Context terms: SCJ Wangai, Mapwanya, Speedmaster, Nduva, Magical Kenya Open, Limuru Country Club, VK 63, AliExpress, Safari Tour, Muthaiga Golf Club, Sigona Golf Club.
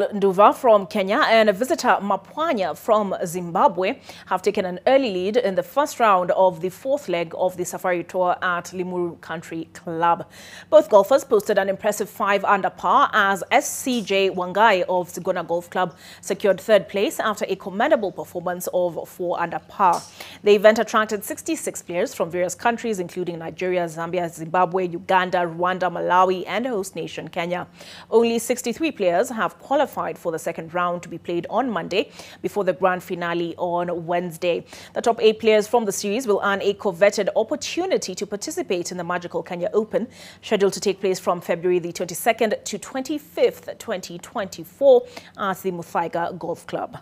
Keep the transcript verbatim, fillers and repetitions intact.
Nduva from Kenya and visitor Mapwanya from Zimbabwe have taken an early lead in the first round of the fourth leg of the Safari Tour at Limuru Country Club. Both golfers posted an impressive five under par as S C J Wangai of Sigona Golf Club secured third place after a commendable performance of four under par. The event attracted sixty-six players from various countries including Nigeria, Zambia, Zimbabwe, Uganda, Rwanda, Malawi and host nation Kenya. Only sixty-three players have qualified for the second round to be played on Monday before the grand finale on Wednesday. The top eight players from the series will earn a coveted opportunity to participate in the Magical Kenya Open, scheduled to take place from February the twenty-second to twenty-fifth, twenty twenty-four at the Muthaiga Golf Club.